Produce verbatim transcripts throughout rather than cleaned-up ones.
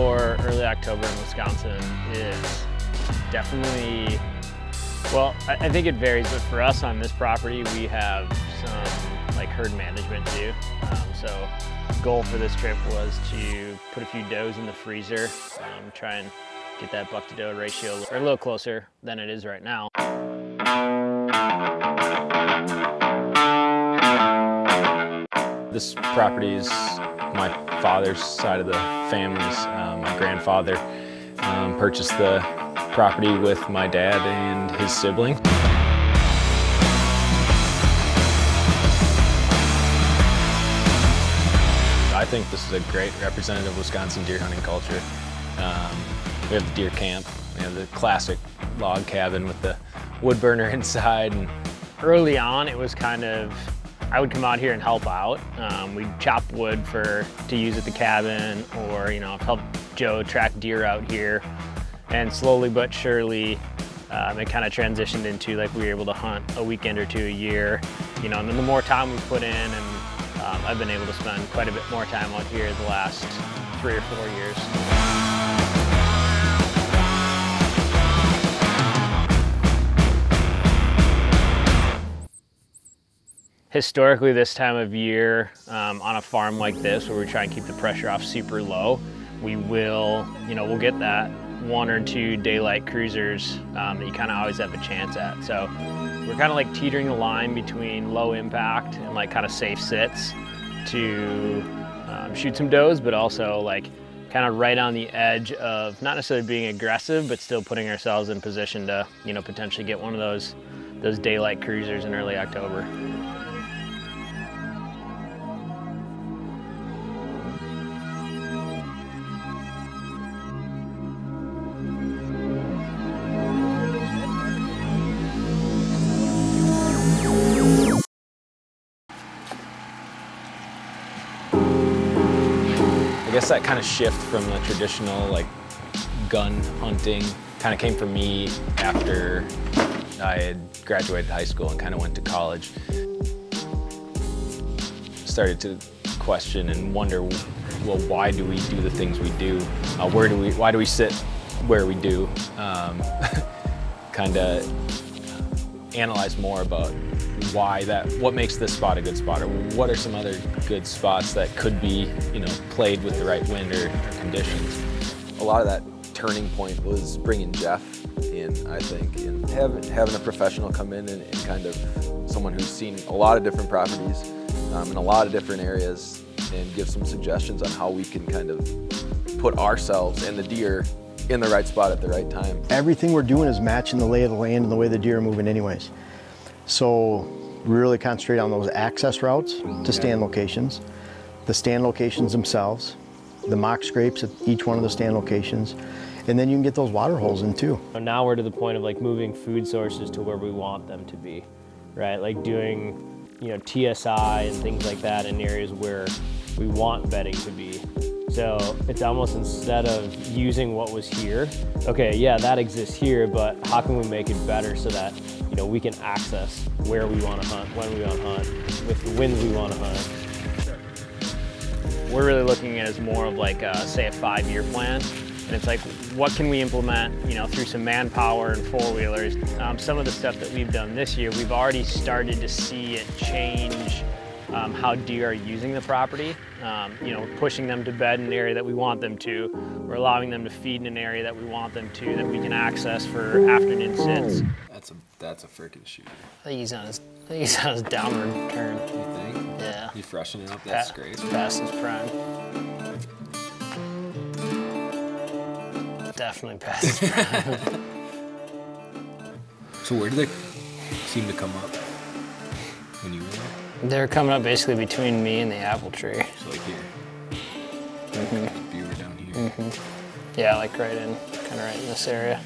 for early October in Wisconsin is definitely, well, I, I think it varies, but for us on this property, we have some like herd management too. Um, so goal for this trip was to put a few does in the freezer, um, try and get that buck to doe ratio or a little closer than it is right now. This property is my father's side of the family's. Um, my grandfather um, purchased the property with my dad and his sibling. I think this is a great representative of Wisconsin deer hunting culture. Um, we have the deer camp, we have the classic log cabin with the wood burner inside. And early on, it was kind of, I would come out here and help out. Um, we'd chop wood for to use at the cabin, or you know, help Joe track deer out here. And slowly but surely, um, it kind of transitioned into like we were able to hunt a weekend or two a year. You know, and then the more time we put in, and um, I've been able to spend quite a bit more time out here the last three or four years. Historically, this time of year, um, on a farm like this, where we try and keep the pressure off super low, we will, you know, we'll get that one or two daylight cruisers um, that you kind of always have a chance at. So we're kind of like teetering the line between low impact and like kind of safe sits to um, shoot some does, but also like kind of right on the edge of not necessarily being aggressive, but still putting ourselves in position to, you know, potentially get one of those those daylight cruisers in early October. I guess that kind of shift from the traditional like gun hunting kind of came for me after I had graduated high school and kind of went to college. Started to question and wonder, well, why do we do the things we do? Uh, where do we? Why do we sit where we do? Um, kind of analyze more about why that, what makes this spot a good spot, or what are some other good spots that could be, you know, played with the right wind or, or conditions. A lot of that turning point was bringing Jeff in, I think, and having, having a professional come in and, and kind of someone who's seen a lot of different properties um, in a lot of different areas and give some suggestions on how we can kind of put ourselves and the deer in the right spot at the right time. Everything we're doing is matching the lay of the land and the way the deer are moving anyways. So really concentrate on those access routes to stand locations, the stand locations themselves, the mock scrapes at each one of the stand locations, and then you can get those water holes in too. So now we're to the point of like moving food sources to where we want them to be, right? Like doing, you know, T S I and things like that in areas where we want bedding to be. So it's almost instead of using what was here, okay, yeah, that exists here, but how can we make it better so that, you know, we can access where we want to hunt, when we want to hunt, with the winds we want to hunt. We're really looking at it as more of like, a, say, a five-year plan, and it's like, what can we implement, you know, through some manpower and four-wheelers? Um, some of the stuff that we've done this year, we've already started to see it change Um, how deer are using the property. Um, you know, we're pushing them to bed in an area that we want them to. We're allowing them to feed in an area that we want them to, that we can access for afternoon sits. That's a that's a freaking shooter. I think he's on his I think he's on his downward turn. You think? Yeah. You freshening up that scrape? Past his prime. Definitely past his prime. So where do they seem to come up when you were there? They're coming up basically between me and the apple tree. So like here. Mm-hmm. You were down here. Mm-hmm. Yeah, like right in, kind of right in this area.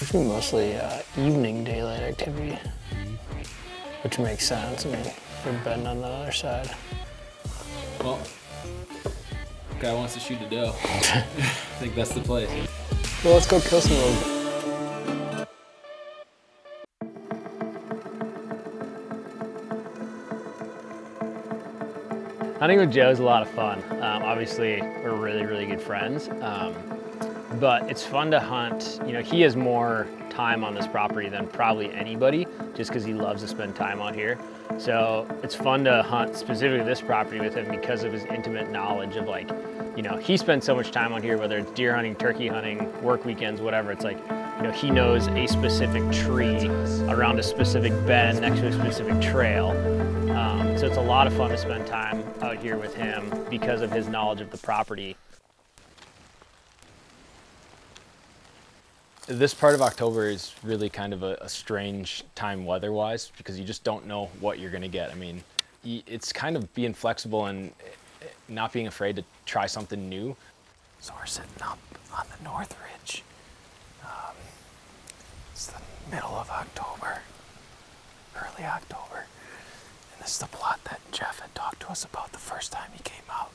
It's mostly uh, evening daylight activity, which makes sense. I mean, we're bedding on the other side. Well, guy wants to shoot a doe. I think that's the place. Well, let's go kill some little. I Hunting with Joe is a lot of fun. Um, obviously, we're really, really good friends. Um, but it's fun to hunt. You know, he has more time on this property than probably anybody, just because he loves to spend time out here. So it's fun to hunt specifically this property with him because of his intimate knowledge of, like, you know, he spends so much time on here, whether it's deer hunting, turkey hunting, work weekends, whatever. It's like, you know, he knows a specific tree around a specific bend next to a specific trail. Um, so it's a lot of fun to spend time out here with him because of his knowledge of the property. This part of October is really kind of a, a strange time weather-wise, because you just don't know what you're gonna get. I mean, it's kind of being flexible and not being afraid to try something new. So we're sitting up on the North Ridge. Um, it's the middle of October, early October. And this is the plot that Jeff had talked to us about the first time he came out.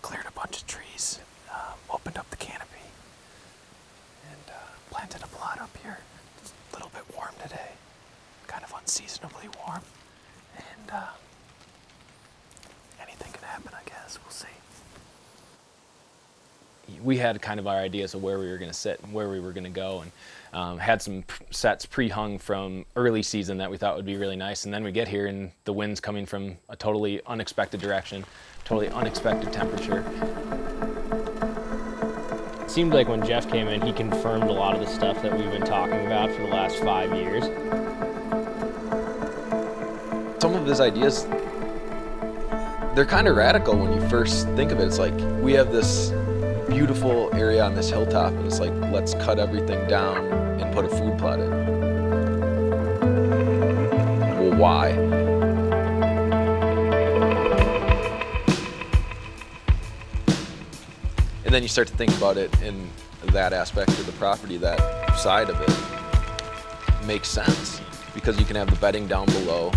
Cleared a bunch of trees, um, opened up the canopy. Planted a plot up here. It's a little bit warm today, kind of unseasonably warm, and uh, anything can happen, I guess. We'll see. We had kind of our ideas of where we were going to sit and where we were going to go, and um, had some sets pre-hung from early season that we thought would be really nice, and then we get here and the wind's coming from a totally unexpected direction, totally unexpected temperature. It seemed like when Jeff came in, he confirmed a lot of the stuff that we've been talking about for the last five years. Some of his ideas, they're kind of radical when you first think of it. It's like, we have this beautiful area on this hilltop, and it's like, let's cut everything down and put a food plot in. Well, why? And then you start to think about it in that aspect of the property, that side of it makes sense, because you can have the bedding down below.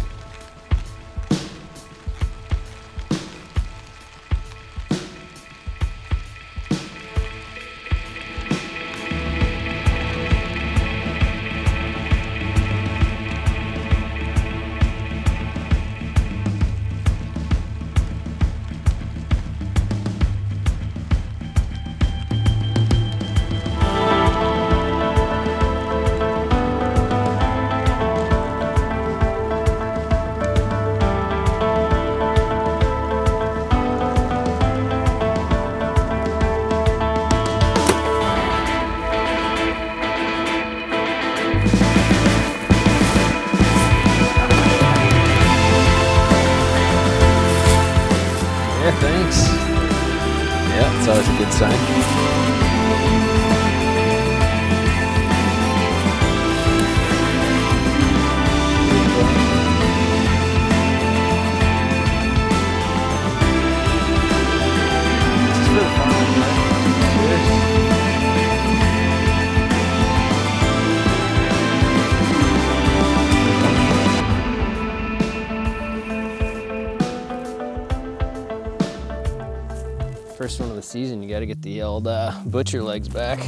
First one of the season, you got to get the old uh, butcher legs back.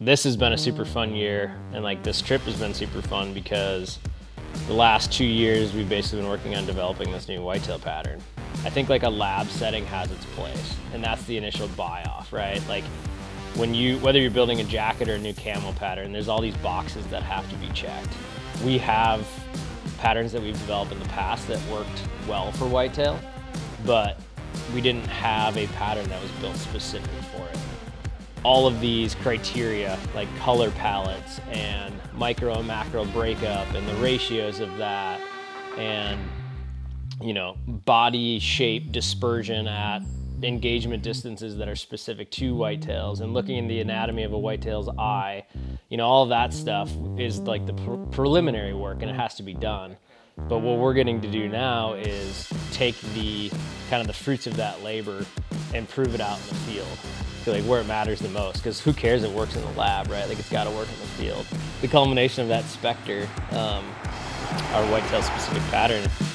This has been a super fun year, and like this trip has been super fun, because the last two years we've basically been working on developing this new whitetail pattern. I think like a lab setting has its place, and that's the initial buy-off, right? Like when you, whether you're building a jacket or a new camo pattern, there's all these boxes that have to be checked. We have patterns that we've developed in the past that worked well for whitetail, but we didn't have a pattern that was built specifically for it. All of these criteria, like color palettes and micro and macro breakup and the ratios of that, and you know, body shape dispersion at engagement distances that are specific to whitetails, and looking in the anatomy of a whitetail's eye, you know, all that stuff is like the pre- preliminary work, and it has to be done. But what we're getting to do now is take the kind of the fruits of that labor and prove it out in the field. I feel like where it matters the most, because who cares if it works in the lab, right? Like it's got to work in the field. The culmination of that specter, um, our whitetail specific pattern.